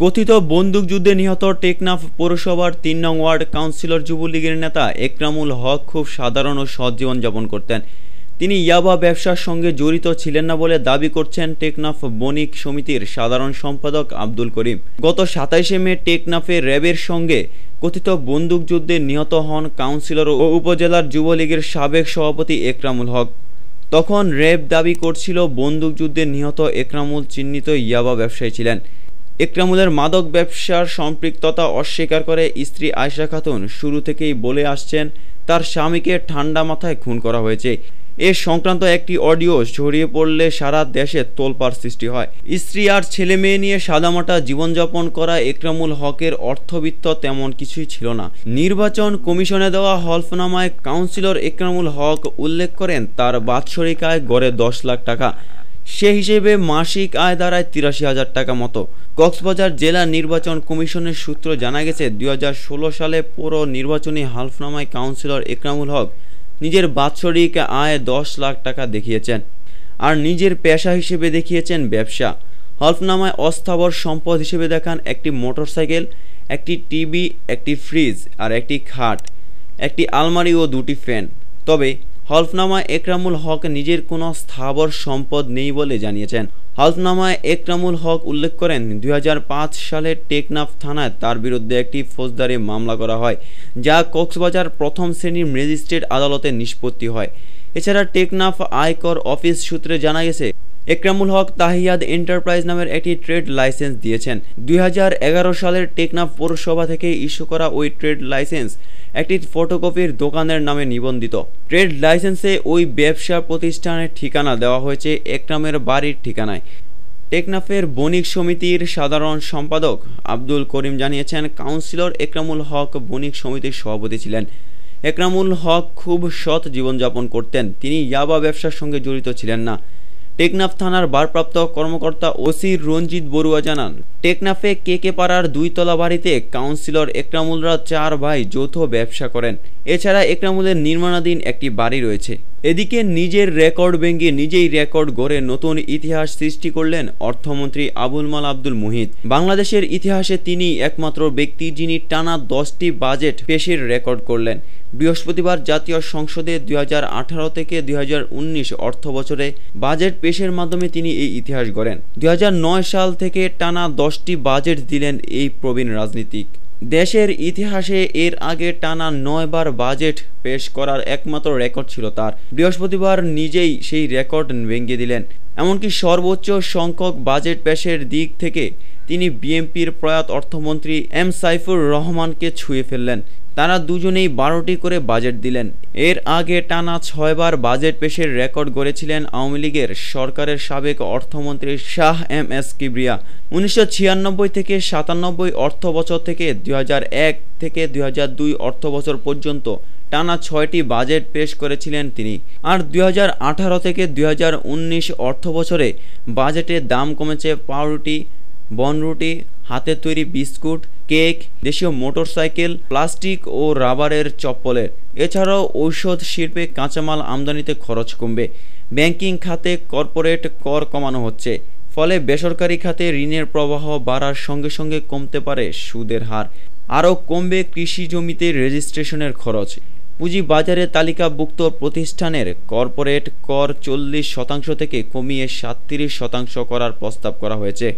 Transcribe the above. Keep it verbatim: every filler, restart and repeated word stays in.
कथित बंदूकयुद्धे निहत टेकनाफ पौरसभार तीन नং ওয়ার্ড কাউন্সিলর যুবলীগের नेता একরামুল হক खूब साधारण और সৎ जीवन যাপন করতেন। তিনি ইয়াবা ব্যবসার সঙ্গে জড়িত ছিলেন না বলে দাবি করছেন টেকনাফ বণিক সমিতির সাধারণ সম্পাদক আব্দুল করিম। গত সাতাশে মে টেকনাফে র্যাবের সঙ্গে কথিত বন্দুকযুদ্ধে নিহত হন কাউন্সিলর ও উপজেলার যুবলীগের সাবেক সভাপতি একরামুল হক। তখন র্যাব দাবি করছিল বন্দুকযুদ্ধে নিহত একরামুল চিহ্নিত ইয়াবা ব্যবসায়ী ছিলেন। একরামুলের মাদক ব্যবসার সম্পৃক্ততা অস্বীকার করে স্ত্রী আয়শা খাতুন শুরু থেকেই বলে আসছেন তার স্বামীকে ঠান্ডা মাথায় খুন করা হয়েছে। এ সংক্রান্ত একটি অডিও ছড়িয়ে পড়লে সারা দেশে তোলপাড় সৃষ্টি হয়। স্ত্রী আর ছেলে মেয়ে নিয়ে সাদামাটা জীবনযাপন করা একরামুল হকের অর্থবিত্ত তেমন কিছুই ছিল না। নির্বাচন কমিশনে দেওয়া হলফনামায় কাউন্সিলর একরামুল হক উল্লেখ করেন তার বাৎসরিক আয় গড়ে দশ লাখ টাকা, সে হিসেবে মাসিক আয় দাঁড়ায় তিরাশি হাজার টাকা মতো। কক্সবাজার জেলা নির্বাচন কমিশনের সূত্র জানা গেছে দুই হাজার ষোলো সালে পৌর নির্বাচনী হলফনামায় কাউন্সিলর একরামুল হক নিজের বাৎসরিক আয় দশ লাখ টাকা দেখিয়েছেন আর নিজের পেশা হিসেবে দেখিয়েছেন ব্যবসা। হলফনামায় অস্থাবর সম্পদ হিসেবে দেখান একটি মোটরসাইকেল, একটি টিভি, একটি ফ্রিজ আর একটি খাট, একটি আলমারি ও দুটি ফ্যান। তবে হলফনামায় একরামুল হক নিজের কোনো স্থাবর সম্পদ নেই বলে জানিয়েছেন। হলফনামায় একরামুল হক উল্লেখ করেন দুই হাজার পাঁচ সালে টেকনাফ থানায় তার বিরুদ্ধে একটি ফৌজদারি মামলা করা হয় যা কক্সবাজার প্রথম শ্রেণীর ম্যাজিস্ট্রেট আদালতে নিষ্পত্তি হয়। এছাড়া টেকনাফ আয়কর অফিস সূত্রে জানা গেছে একরামুল হক তাহিয়াদ এন্টারপ্রাইজ নামের একটি ট্রেড লাইসেন্স দিয়েছেন। দুই হাজার এগারো সালের টেকনাফ পৌরসভা থেকে ইস্যু করা ওই ট্রেড লাইসেন্স একটি ফটোকপির দোকানের নামে নিবন্ধিত। ট্রেড লাইসেন্সে ওই ব্যবসা প্রতিষ্ঠানের ঠিকানা দেওয়া হয়েছে একরামের বাড়ির ঠিকানায়। টেকনাফের বণিক সমিতির সাধারণ সম্পাদক আব্দুল করিম জানিয়েছেন কাউন্সিলর একরামুল হক বণিক সমিতির সভাপতি ছিলেন। একরামুল হক খুব সৎ জীবনযাপন করতেন, তিনি ইয়াবা ব্যবসার সঙ্গে জড়িত ছিলেন না। টেকনাফ থানার ভারপ্রাপ্ত কর্মকর্তা ওসি রঞ্জিত বড়ুয়া জানান টেকনাফে কেকে পাড়ার দুইতলা বাড়িতে কাউন্সিলর একরামুলরা চার ভাই যৌথ ব্যবসা করেন। এছাড়া একরামুলের নির্মাণাধীন একটি বাড়ি রয়েছে। এদিকে নিজের রেকর্ড ভেঙে নিজেই রেকর্ড গড়ে নতুন ইতিহাস সৃষ্টি করলেন অর্থমন্ত্রী আবুল মাল আব্দুল মুহিত। বাংলাদেশের ইতিহাসে তিনি একমাত্র ব্যক্তি যিনি টানা দশটি বাজেট পেশের রেকর্ড করলেন। বৃহস্পতিবার জাতীয় সংসদে দুই হাজার আঠারো থেকে দুই হাজার উনিশ অর্থ বছরে বাজেট পেশের মাধ্যমে তিনি এই ইতিহাস গড়েন। দুই হাজার নয় সাল থেকে টানা দশটি বাজেট দিলেন এই প্রবীণ রাজনীতিক। দেশের ইতিহাসে এর আগে টানা নয় বার বাজেট পেশ করার একমাত্র রেকর্ড ছিল তার। বৃহস্পতিবার নিজেই সেই রেকর্ড ভেঙে দিলেন। এমনকি সর্বোচ্চ সংখ্যক বাজেট পেশের দিক থেকে তিনি বিএনপির প্রয়াত অর্থমন্ত্রী এম সাইফুর রহমানকে ছুঁয়ে ফেললেন। তারা দুজনেই বারোটি করে বাজেট দিলেন। এর আগে টানা ছয়বার বাজেট পেশের রেকর্ড গড়েছিলেন আওয়ামী লীগের সরকারের সাবেক অর্থমন্ত্রী শাহ এম এস কাবরিয়া। উনিশশো ছিয়ানব্বই থেকে সাতানব্বই অর্থ বছর থেকে দুই হাজার এক থেকে দুই হাজার দুই অর্থ বছর পর্যন্ত টানা ছয়টি বাজেট পেশ করেছিলেন তিনি। আর দুই হাজার আঠারো থেকে দুই হাজার উনিশ অর্থ বছরে বাজেটের দাম কমেছে পাউরুটি, বনরুটি, হাতে তৈরি বিস্কুট, কেক, দেশীয় মোটরসাইকেল, প্লাস্টিক ও রাবারের চপ্পলের। এছাড়াও ঔষধ শিল্পে কাঁচামাল আমদানিতে খরচ কমবে। ব্যাংকিং খাতে কর্পোরেট কর কমানো হচ্ছে, ফলে বেসরকারি খাতে ঋণের প্রবাহ বাড়ার সঙ্গে সঙ্গে কমতে পারে সুদের হার। আরও কমবে কৃষি জমিতে রেজিস্ট্রেশনের খরচ। পুঁজি বাজারে তালিকাভুক্ত প্রতিষ্ঠানের কর্পোরেট কর চল্লিশ শতাংশ থেকে কমিয়ে সাতত্রিশ শতাংশ করার প্রস্তাব করা হয়েছে।